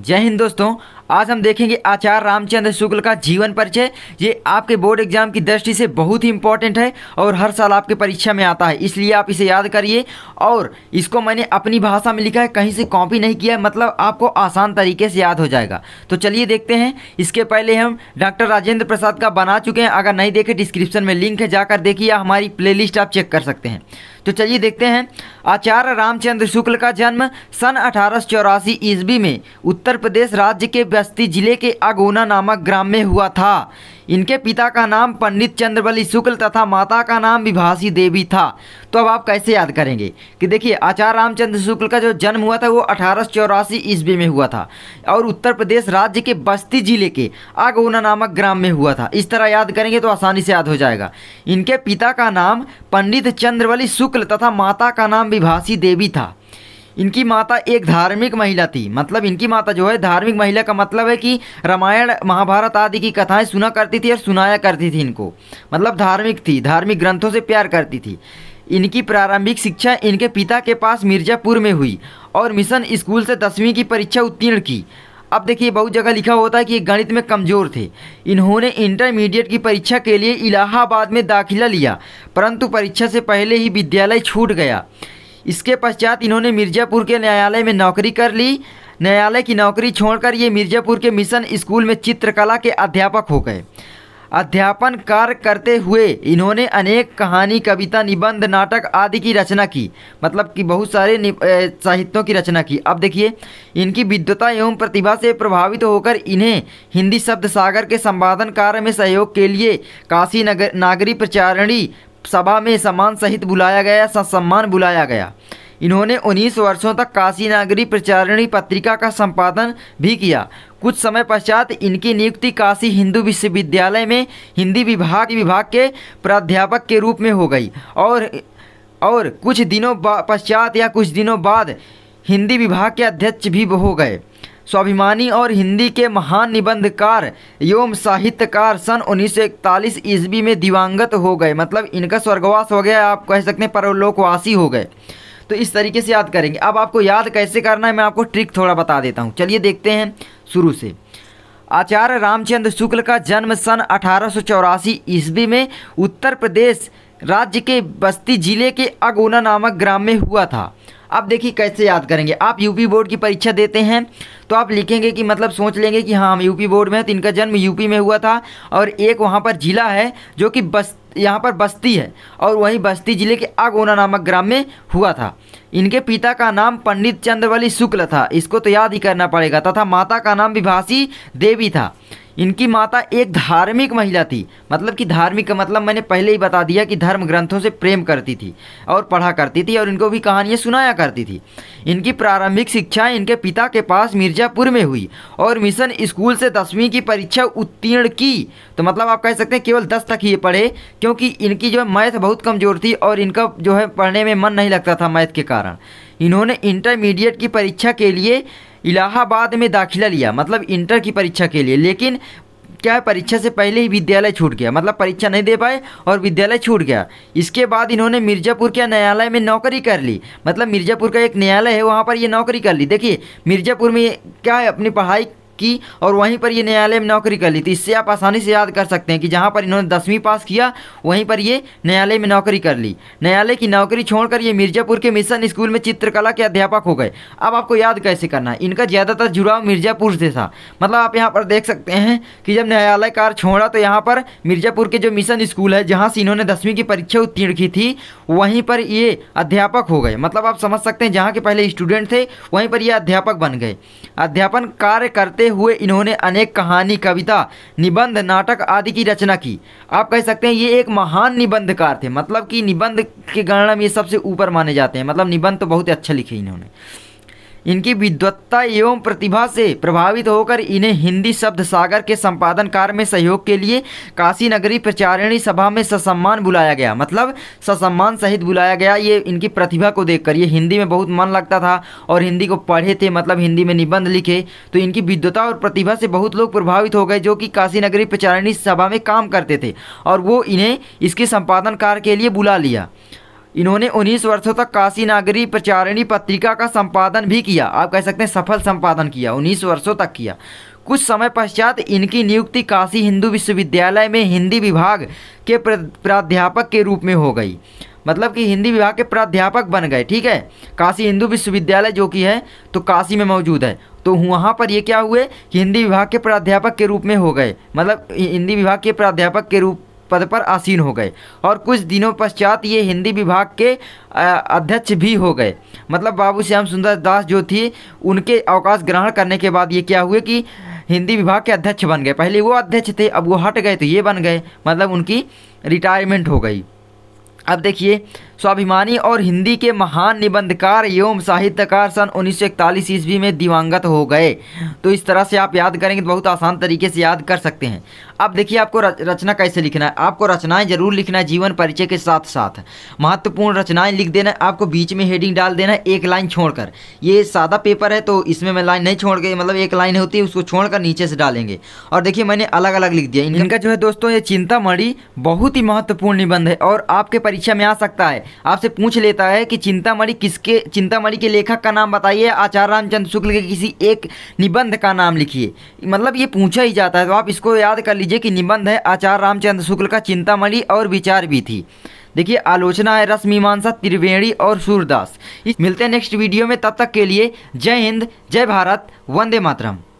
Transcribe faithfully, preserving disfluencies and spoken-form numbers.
जय हिंद दोस्तों, आज हम देखेंगे आचार्य रामचंद्र शुक्ल का जीवन परिचय। ये आपके बोर्ड एग्जाम की दृष्टि से बहुत ही इंपॉर्टेंट है और हर साल आपके परीक्षा में आता है, इसलिए आप इसे याद करिए। और इसको मैंने अपनी भाषा में लिखा है, कहीं से कॉपी नहीं किया है, मतलब आपको आसान तरीके से याद हो जाएगा। तो चलिए देखते हैं। इसके पहले हम डॉक्टर राजेंद्र प्रसाद का बना चुके हैं, अगर नहीं देखे डिस्क्रिप्शन में लिंक है, जाकर देखिए, हमारी प्ले लिस्ट आप चेक कर सकते हैं। तो चलिए देखते हैं। आचार्य रामचंद्र शुक्ल का जन्म सन अठारह सौ चौरासी ईस्वी में उत्तर प्रदेश राज्य के बस्ती जिले के अगोना नामक ग्राम में हुआ था। इनके पिता का नाम पंडित चंद्रबली शुक्ल तथा माता का नाम विभासी देवी था। तो अब आप कैसे याद करेंगे कि देखिए, आचार्य रामचंद्र शुक्ल का जो जन्म हुआ था वो अठारह सौ चौरासी ईस्वी में हुआ था और उत्तर प्रदेश राज्य के बस्ती जिले के अगोना नामक ग्राम में हुआ था। इस तरह याद करेंगे तो आसानी से याद हो जाएगा। इनके पिता का नाम पंडित चंद्रबली शुक्ल तथा माता का नाम विभासी देवी था। इनकी माता एक धार्मिक महिला थी, मतलब इनकी माता जो है धार्मिक महिला का मतलब है कि रामायण महाभारत आदि की कथाएं सुना करती थी और सुनाया करती थी इनको, मतलब धार्मिक थी, धार्मिक ग्रंथों से प्यार करती थी। इनकी प्रारंभिक शिक्षा इनके पिता के पास मिर्ज़ापुर में हुई और मिशन स्कूल से दसवीं की परीक्षा उत्तीर्ण की। अब देखिए, बहुत जगह लिखा होता है कि गणित में कमज़ोर थे। इन्होंने इंटरमीडिएट की परीक्षा के लिए इलाहाबाद में दाखिला लिया, परंतु परीक्षा से पहले ही विद्यालय छूट गया। इसके पश्चात इन्होंने मिर्ज़ापुर के न्यायालय में नौकरी कर ली। न्यायालय की नौकरी छोड़कर ये मिर्ज़ापुर के मिशन स्कूल में चित्रकला के अध्यापक हो गए। अध्यापन कार्य करते हुए इन्होंने अनेक कहानी, कविता, निबंध, नाटक आदि की रचना की, मतलब कि बहुत सारे साहित्यों की रचना की। अब देखिए, इनकी विद्वता एवं प्रतिभा से प्रभावित होकर इन्हें हिंदी शब्द सागर के संपादन कार्य में सहयोग के लिए काशी नागरी प्रचारिणी सभा में सम्मान सहित बुलाया गया, सम्मान बुलाया गया। इन्होंने उन्नीस वर्षों तक काशी नागरी प्रचारिणी पत्रिका का संपादन भी किया। कुछ समय पश्चात इनकी नियुक्ति काशी हिंदू विश्वविद्यालय में हिंदी विभाग विभाग के प्राध्यापक के रूप में हो गई और और कुछ दिनों पश्चात या कुछ दिनों बाद हिंदी विभाग के अध्यक्ष भी हो गए। स्वाभिमानी और हिंदी के महान निबंधकार एवं साहित्यकार सन उन्नीस सौ इकतालीस ईस्वी में दिवंगत हो गए, मतलब इनका स्वर्गवास हो गया, आप कह सकते हैं परलोकवासी हो गए। तो इस तरीके से याद करेंगे। अब आपको याद कैसे करना है, मैं आपको ट्रिक थोड़ा बता देता हूँ। चलिए देखते हैं शुरू से। आचार्य रामचंद्र शुक्ल का जन्म सन अठारह सौ चौरासी ईस्वी में उत्तर प्रदेश राज्य के बस्ती जिले के अगोना नामक ग्राम में हुआ था। आप देखिए कैसे याद करेंगे। आप यूपी बोर्ड की परीक्षा देते हैं तो आप लिखेंगे कि मतलब सोच लेंगे कि हाँ, हम यूपी बोर्ड में हैं, तो इनका जन्म यूपी में हुआ था और एक वहाँ पर ज़िला है जो कि बस यहाँ पर बस्ती है और वहीं बस्ती ज़िले के अगोना नामक ग्राम में हुआ था। इनके पिता का नाम पंडित चंद्रबली शुक्ल था, इसको तो याद ही करना पड़ेगा, तथा माता का नाम विभासी देवी था। इनकी माता एक धार्मिक महिला थी, मतलब कि धार्मिक का मतलब मैंने पहले ही बता दिया कि धर्म ग्रंथों से प्रेम करती थी और पढ़ा करती थी और इनको भी कहानियाँ सुनाया करती थी। इनकी प्रारंभिक शिक्षा इनके पिता के पास मिर्ज़ापुर में हुई और मिशन स्कूल से दसवीं की परीक्षा उत्तीर्ण की। तो मतलब आप कह सकते हैं केवल दस तक ये पढ़े, क्योंकि इनकी जो है मैथ बहुत कमज़ोर थी और इनका जो है पढ़ने में मन नहीं लगता था मैथ के कारण। इन्होंने इंटरमीडिएट की परीक्षा के लिए इलाहाबाद में दाखिला लिया, मतलब इंटर की परीक्षा के लिए, लेकिन क्या है, परीक्षा से पहले ही विद्यालय छूट गया, मतलब परीक्षा नहीं दे पाए और विद्यालय छूट गया। इसके बाद इन्होंने मिर्ज़ापुर के न्यायालय में नौकरी कर ली, मतलब मिर्ज़ापुर का एक न्यायालय है, वहाँ पर ये नौकरी कर ली। देखिए, मिर्ज़ापुर में क्या है, अपनी पढ़ाई की और वहीं पर ये न्यायालय में नौकरी कर ली। तो इससे आप आसानी से याद कर सकते हैं कि जहाँ पर इन्होंने दसवीं पास किया वहीं पर ये न्यायालय में नौकरी कर ली। न्यायालय की नौकरी छोड़कर ये मिर्ज़ापुर के मिशन स्कूल में चित्रकला के अध्यापक हो गए। अब आपको याद कैसे करना है, इनका ज़्यादातर जुड़ाव मिर्ज़ापुर से था, मतलब आप यहाँ पर देख सकते हैं कि जब न्यायालय कार्य छोड़ा तो यहाँ पर मिर्ज़ापुर के जो मिशन स्कूल है, जहाँ से इन्होंने दसवीं की परीक्षा उत्तीर्ण की थी, वहीं पर ये अध्यापक हो गए। मतलब आप समझ सकते हैं, जहाँ के पहले स्टूडेंट थे वहीं पर ये अध्यापक बन गए। अध्यापन कार्य करते हुए इन्होंने अनेक कहानी, कविता, निबंध, नाटक आदि की रचना की। आप कह सकते हैं ये एक महान निबंधकार थे, मतलब कि निबंध के गणना में ये सबसे ऊपर माने जाते हैं, मतलब निबंध तो बहुत अच्छा लिखे इन्होंने। इनकी विद्वत्ता एवं प्रतिभा से प्रभावित होकर इन्हें हिंदी शब्द सागर के संपादन कार्य में सहयोग के लिए काशी नगरी प्रचारिणी सभा में ससम्मान बुलाया गया, मतलब ससम्मान सहित बुलाया गया। ये इनकी प्रतिभा को देखकर, ये हिंदी में बहुत मन लगता था और हिंदी को पढ़े थे, मतलब हिंदी में निबंध लिखे, तो इनकी विद्वत्ता और प्रतिभा से बहुत लोग प्रभावित हो गए जो कि काशी नगरी प्रचारिणी सभा में काम करते थे और वो इन्हें इसके संपादन कार्य के लिए बुला लिया। इन्होंने उन्नीस वर्षों तक काशी नागरी प्रचारिणी पत्रिका का संपादन भी किया। आप कह सकते हैं सफल संपादन किया, उन्नीस वर्षों तक किया। कुछ समय पश्चात इनकी नियुक्ति काशी हिंदू विश्वविद्यालय में हिंदी विभाग के प्राध्यापक के रूप में हो गई, मतलब कि हिंदी विभाग के प्राध्यापक बन गए। ठीक है, काशी हिंदू विश्वविद्यालय जो कि है तो काशी में मौजूद है, तो वहाँ पर ये क्या हुए कि हिंदी विभाग के प्राध्यापक के रूप में हो गए, मतलब हिंदी विभाग के प्राध्यापक के रूप पद पर आसीन हो गए। और कुछ दिनों पश्चात ये हिंदी विभाग के अध्यक्ष भी हो गए, मतलब बाबू श्याम सुंदर दास जो थी उनके अवकाश ग्रहण करने के बाद ये क्या हुए कि हिंदी विभाग के अध्यक्ष बन गए। पहले वो अध्यक्ष थे, अब वो हट गए तो ये बन गए, मतलब उनकी रिटायरमेंट हो गई। अब देखिए, स्वाभिमानी और हिंदी के महान निबंधकार एवं साहित्यकार सन उन्नीस सौ इकतालीस ईस्वी में दिवंगत हो गए। तो इस तरह से आप याद करेंगे तो बहुत आसान तरीके से याद कर सकते हैं। अब देखिए आपको रचना कैसे लिखना है। आपको रचनाएं जरूर लिखना है, जीवन परिचय के साथ साथ महत्वपूर्ण रचनाएं लिख देना है। आपको बीच में हेडिंग डाल देना है एक लाइन छोड़कर। ये सादा पेपर है तो इसमें मैं लाइन नहीं छोड़ के, मतलब एक लाइन होती है उसको छोड़कर नीचे से डालेंगे। और देखिए मैंने अलग अलग लिख दिया। इनका जो है दोस्तों ये चिंतामणि बहुत ही महत्वपूर्ण निबंध है और आपके परीक्षा में आ सकता है। आपसे पूछ लेता है कि चिंतामणि किसके, चिंतामणि के लेखक का नाम बताइए, आचार्य रामचंद्र शुक्ल के किसी एक निबंध का नाम लिखिए, मतलब ये पूछा ही जाता है। तो आप इसको याद कर लीजिए कि निबंध है आचार्य रामचंद्र शुक्ल का चिंतामणि और विचार भी थी। देखिए आलोचना है रसमीमांसा, त्रिवेणी और सूरदास। मिलते हैं नेक्स्ट वीडियो में, तब तक के लिए जय हिंद, जय भारत, वंदे मातरम।